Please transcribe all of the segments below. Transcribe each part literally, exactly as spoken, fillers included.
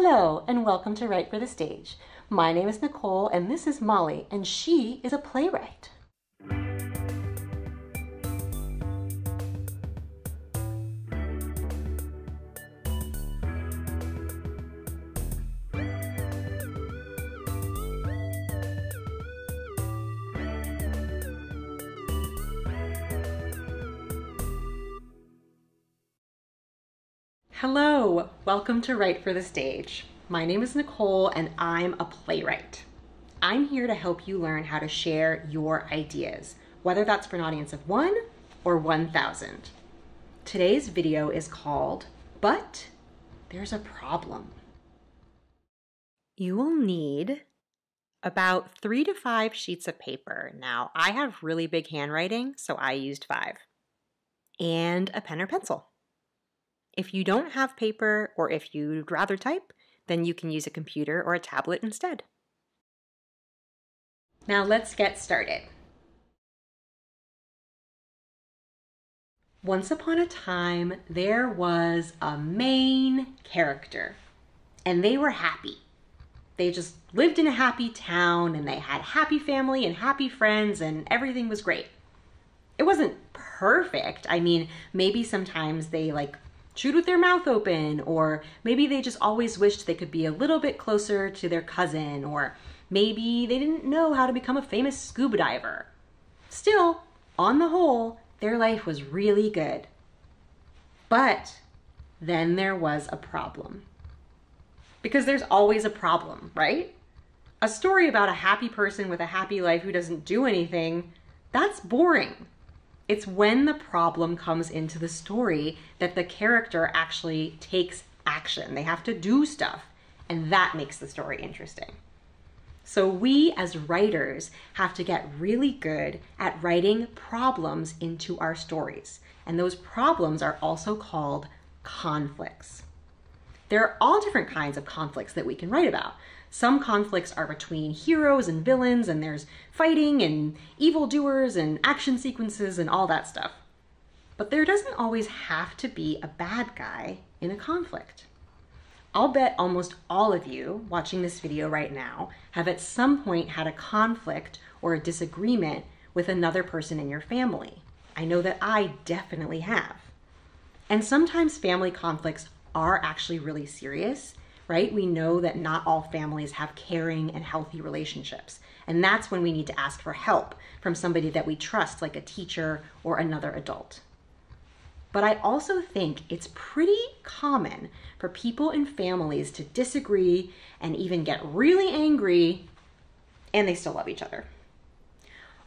Hello and welcome to Write for the Stage. My name is Nicole and this is Molly, and she is a playwright. Hello, welcome to Write for the Stage. My name is Nicole and I'm a playwright. I'm here to help you learn how to share your ideas, whether that's for an audience of one or one thousand. Today's video is called, But There's a Problem. You will need about three to five sheets of paper. Now, I have really big handwriting, so I used five, and a pen or pencil. If you don't have paper, or if you'd rather type, then you can use a computer or a tablet instead. Now let's get started. Once upon a time, there was a main character, and they were happy. They just lived in a happy town, and they had happy family and happy friends, and everything was great. It wasn't perfect. I mean, maybe sometimes they like chewed with their mouth open, or maybe they just always wished they could be a little bit closer to their cousin, or maybe they didn't know how to become a famous scuba diver. Still, on the whole, their life was really good. But then there was a problem. Because there's always a problem, right? A story about a happy person with a happy life who doesn't do anything, that's boring. It's when the problem comes into the story that the character actually takes action. They have to do stuff, and that makes the story interesting. So we as writers have to get really good at writing problems into our stories. And those problems are also called conflicts. There are all different kinds of conflicts that we can write about. Some conflicts are between heroes and villains, and there's fighting and evildoers and action sequences and all that stuff. But there doesn't always have to be a bad guy in a conflict. I'll bet almost all of you watching this video right now have at some point had a conflict or a disagreement with another person in your family. I know that I definitely have. And sometimes family conflicts are actually really serious, right? We know that not all families have caring and healthy relationships. And that's when we need to ask for help from somebody that we trust, like a teacher or another adult. But I also think it's pretty common for people in families to disagree and even get really angry, and they still love each other.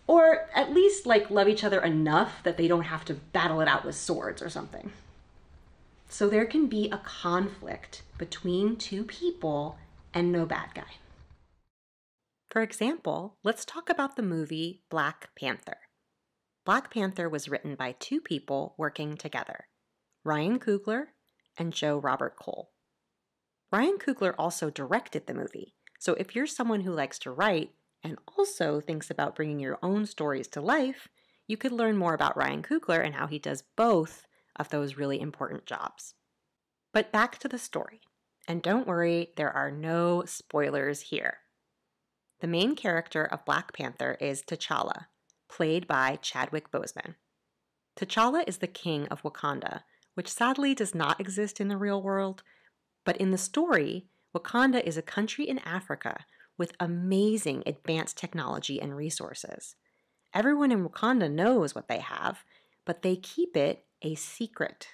Or at least like love each other enough that they don't have to battle it out with swords or something. So there can be a conflict between two people and no bad guy. For example, let's talk about the movie Black Panther. Black Panther was written by two people working together, Ryan Coogler and Joe Robert Cole. Ryan Coogler also directed the movie, so if you're someone who likes to write and also thinks about bringing your own stories to life, you could learn more about Ryan Coogler and how he does both of those really important jobs. But back to the story. And don't worry, there are no spoilers here. The main character of Black Panther is T'Challa, played by Chadwick Boseman. T'Challa is the king of Wakanda, which sadly does not exist in the real world, but in the story, Wakanda is a country in Africa with amazing advanced technology and resources. Everyone in Wakanda knows what they have, but they keep it a secret.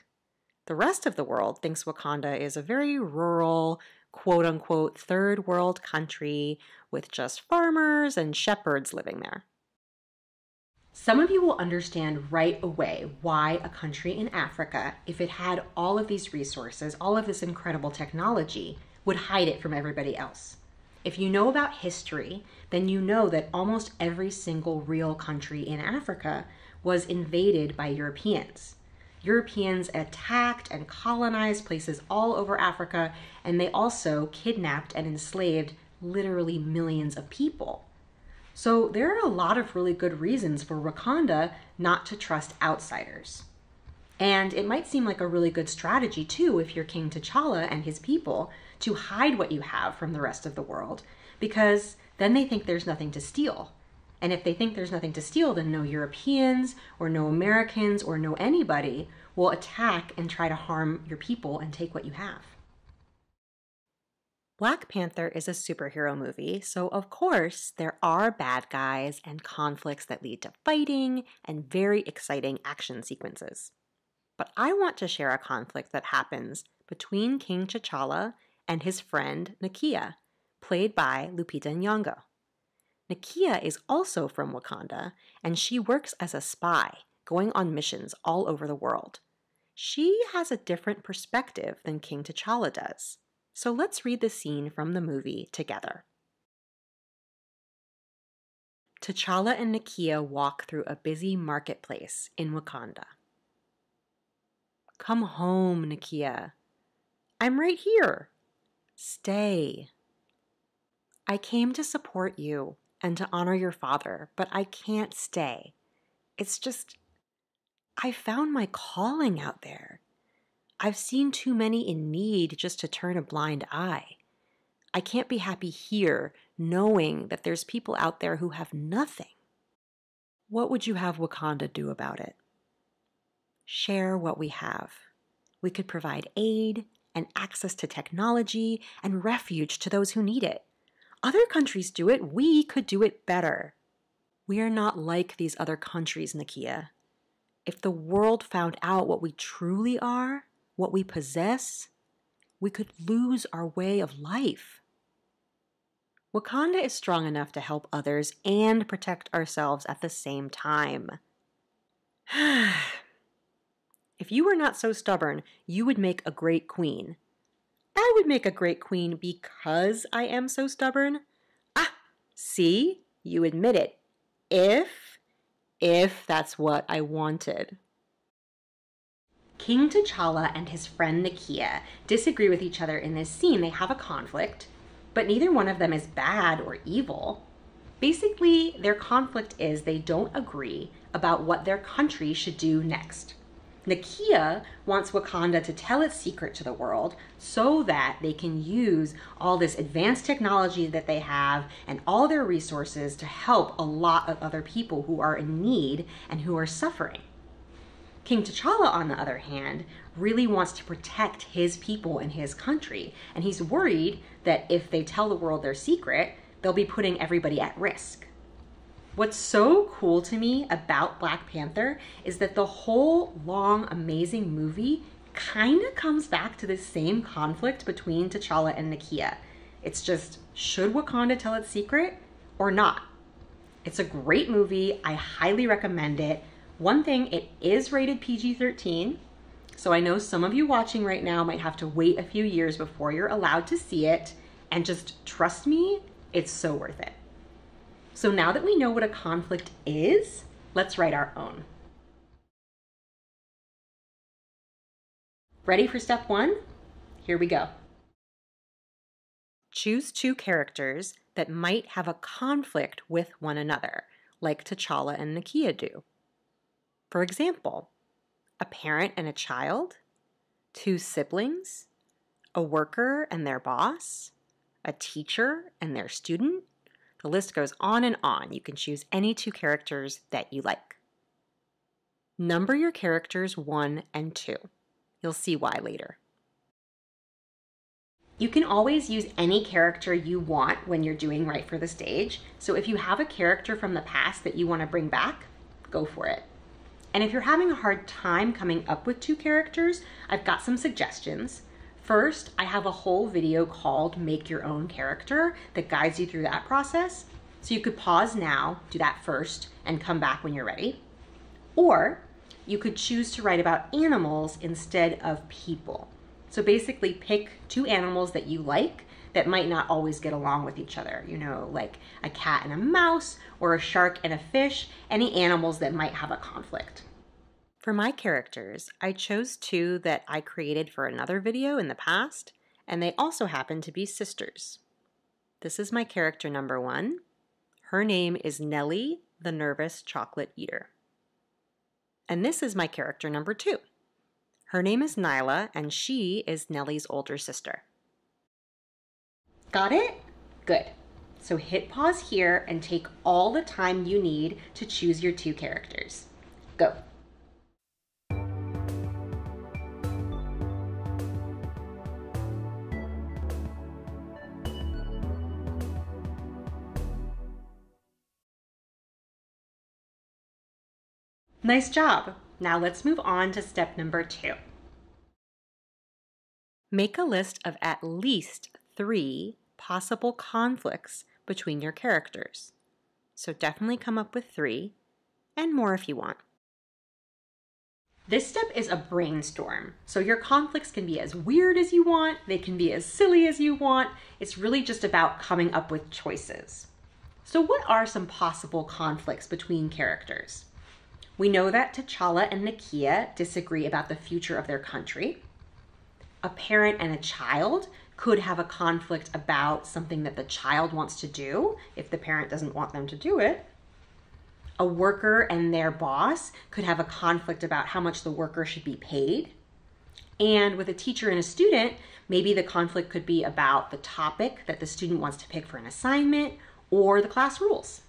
The rest of the world thinks Wakanda is a very rural, quote-unquote, third world country with just farmers and shepherds living there. Some of you will understand right away why a country in Africa, if it had all of these resources, all of this incredible technology, would hide it from everybody else. If you know about history, then you know that almost every single real country in Africa was invaded by Europeans. Europeans attacked and colonized places all over Africa, and they also kidnapped and enslaved literally millions of people. So there are a lot of really good reasons for Wakanda not to trust outsiders. And it might seem like a really good strategy too if you're King T'Challa and his people to hide what you have from the rest of the world, because then they think there's nothing to steal. And if they think there's nothing to steal, then no Europeans or no Americans or no anybody will attack and try to harm your people and take what you have. Black Panther is a superhero movie, so of course there are bad guys and conflicts that lead to fighting and very exciting action sequences. But I want to share a conflict that happens between King T'Challa and his friend Nakia, played by Lupita Nyong'o. Nakia is also from Wakanda, and she works as a spy, going on missions all over the world. She has a different perspective than King T'Challa does. So let's read the scene from the movie together. T'Challa and Nakia walk through a busy marketplace in Wakanda. Come home, Nakia. I'm right here. Stay. I came to support you and to honor your father, but I can't stay. It's just, I found my calling out there. I've seen too many in need just to turn a blind eye. I can't be happy here knowing that there's people out there who have nothing. What would you have Wakanda do about it? Share what we have. We could provide aid and access to technology and refuge to those who need it. Other countries do it. We could do it better. We are not like these other countries, Nakia. If the world found out what we truly are, what we possess, we could lose our way of life. Wakanda is strong enough to help others and protect ourselves at the same time. If you were not so stubborn, you would make a great queen. I would make a great queen because I am so stubborn. Ah, see, you admit it. If, if that's what I wanted. King T'Challa and his friend Nakia disagree with each other in this scene. They have a conflict, but neither one of them is bad or evil. Basically, their conflict is they don't agree about what their country should do next. Nakia wants Wakanda to tell its secret to the world so that they can use all this advanced technology that they have and all their resources to help a lot of other people who are in need and who are suffering. King T'Challa, on the other hand, really wants to protect his people and his country, and he's worried that if they tell the world their secret, they'll be putting everybody at risk. What's so cool to me about Black Panther is that the whole long, amazing movie kind of comes back to this same conflict between T'Challa and Nakia. It's just, should Wakanda tell its secret or not? It's a great movie. I highly recommend it. One thing, it is rated P G thirteen, so I know some of you watching right now might have to wait a few years before you're allowed to see it, and just trust me, it's so worth it. So now that we know what a conflict is, let's write our own. Ready for step one? Here we go. Choose two characters that might have a conflict with one another, like T'Challa and Nakia do. For example, a parent and a child, two siblings, a worker and their boss, a teacher and their student. The list goes on and on. You can choose any two characters that you like. Number your characters one and two. You'll see why later. You can always use any character you want when you're doing Write for the Stage. So if you have a character from the past that you want to bring back, go for it. And if you're having a hard time coming up with two characters, I've got some suggestions. First, I have a whole video called Make Your Own Character that guides you through that process. So you could pause now, do that first, and come back when you're ready. Or you could choose to write about animals instead of people. So basically pick two animals that you like that might not always get along with each other. You know, like a cat and a mouse or a shark and a fish, any animals that might have a conflict. For my characters, I chose two that I created for another video in the past, and they also happen to be sisters. This is my character number one. Her name is Nellie, the nervous chocolate eater. And this is my character number two. Her name is Nyla, and she is Nellie's older sister. Got it? Good. So hit pause here and take all the time you need to choose your two characters. Go. Nice job. Now let's move on to step number two. Make a list of at least three possible conflicts between your characters. So definitely come up with three, and more if you want. This step is a brainstorm. So your conflicts can be as weird as you want, they can be as silly as you want. It's really just about coming up with choices. So what are some possible conflicts between characters? We know that T'Challa and Nakia disagree about the future of their country. A parent and a child could have a conflict about something that the child wants to do if the parent doesn't want them to do it. A worker and their boss could have a conflict about how much the worker should be paid. And with a teacher and a student, maybe the conflict could be about the topic that the student wants to pick for an assignment or the class rules.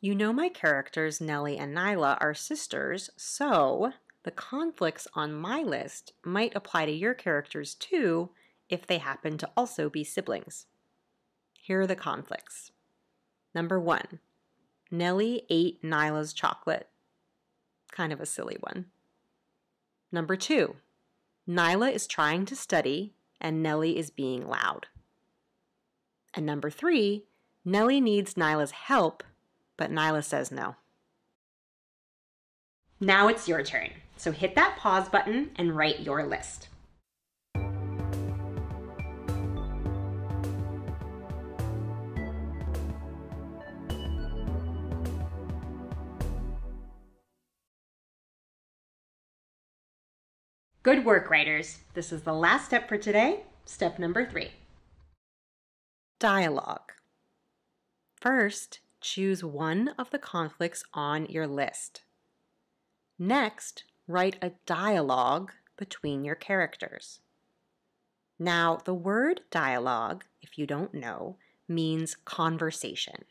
You know my characters, Nellie and Nyla, are sisters, so the conflicts on my list might apply to your characters too if they happen to also be siblings. Here are the conflicts. Number one, Nellie ate Nyla's chocolate. Kind of a silly one. Number two, Nyla is trying to study and Nellie is being loud. And number three, Nellie needs Nyla's help, but Nyla says no. Now it's your turn. So hit that pause button and write your list. Good work, writers. This is the last step for today, step number three. Dialogue. First, choose one of the conflicts on your list. Next, write a dialogue between your characters. Now, the word dialogue, if you don't know, means conversation.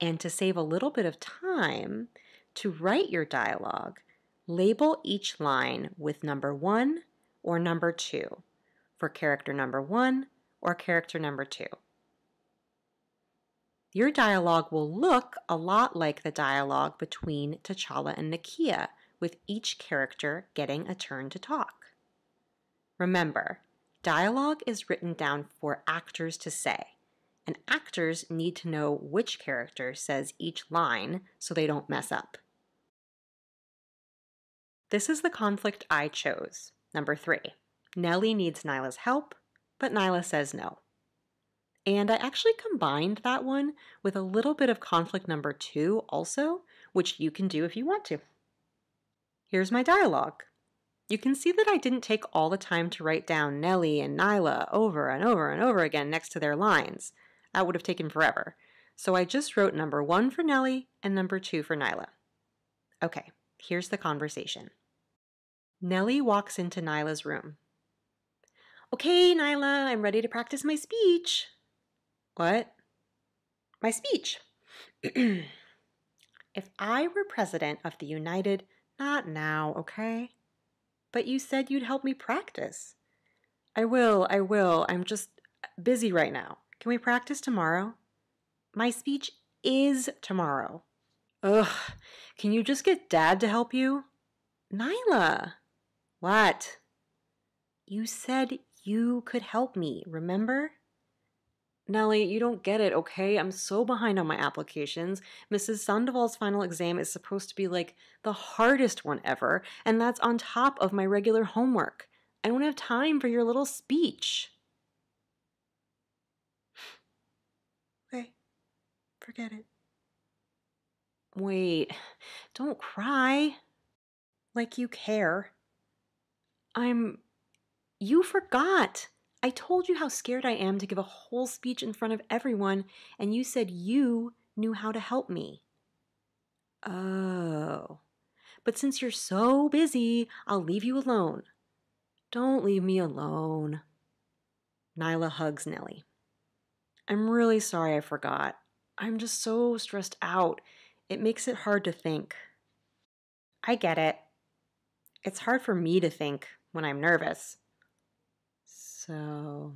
And to save a little bit of time, to write your dialogue, label each line with number one or number two for character number one or character number two. Your dialogue will look a lot like the dialogue between T'Challa and Nakia, with each character getting a turn to talk. Remember, dialogue is written down for actors to say, and actors need to know which character says each line so they don't mess up. This is the conflict I chose, number three. Nellie needs Nyla's help, but Nyla says no. And I actually combined that one with a little bit of conflict number two also, which you can do if you want to. Here's my dialogue. You can see that I didn't take all the time to write down Nellie and Nyla over and over and over again next to their lines. That would have taken forever. So I just wrote number one for Nellie and number two for Nyla. Okay, here's the conversation. Nellie walks into Nyla's room. Okay, Nyla, I'm ready to practice my speech. What? My speech. If I were president of the United, not now, okay? But you said you'd help me practice. I will, I will. I'm just busy right now. Can we practice tomorrow? My speech is tomorrow. Ugh, can you just get Dad to help you? Nyla. What? You said you could help me, remember? Nellie, you don't get it, okay? I'm so behind on my applications. Missus Sandoval's final exam is supposed to be like the hardest one ever, and that's on top of my regular homework. I don't have time for your little speech. Okay, forget it. Wait, don't cry. Like you care. I'm... You forgot. I told you how scared I am to give a whole speech in front of everyone, and you said you knew how to help me. Oh, but since you're so busy, I'll leave you alone. Don't leave me alone. Nyla hugs Nellie. I'm really sorry I forgot. I'm just so stressed out. It makes it hard to think. I get it. It's hard for me to think when I'm nervous. So,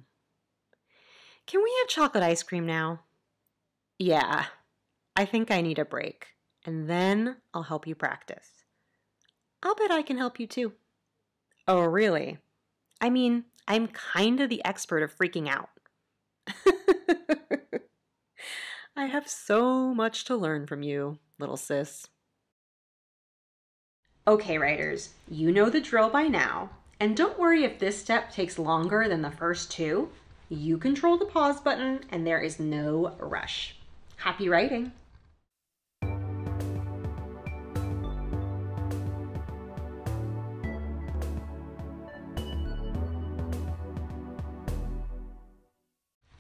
can we have chocolate ice cream now? Yeah, I think I need a break, and then I'll help you practice. I'll bet I can help you too. Oh, really? I mean, I'm kinda the expert of freaking out. I have so much to learn from you, little sis. Okay, writers, you know the drill by now, and don't worry if this step takes longer than the first two. You control the pause button, and there is no rush. Happy writing!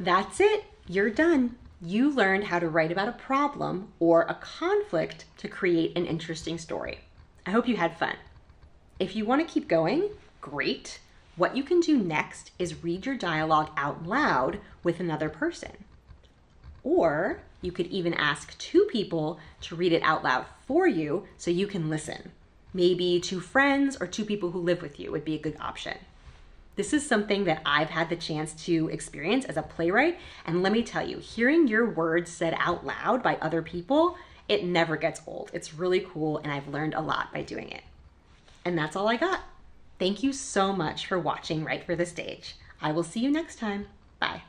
That's it, you're done. You learned how to write about a problem or a conflict to create an interesting story. I hope you had fun. If you want to keep going, great. What you can do next is read your dialogue out loud with another person. Or you could even ask two people to read it out loud for you so you can listen. Maybe two friends or two people who live with you would be a good option. This is something that I've had the chance to experience as a playwright, and let me tell you, hearing your words said out loud by other people, it never gets old. It's really cool, and I've learned a lot by doing it. And that's all I got. Thank you so much for watching Write for the Stage. I will see you next time. Bye.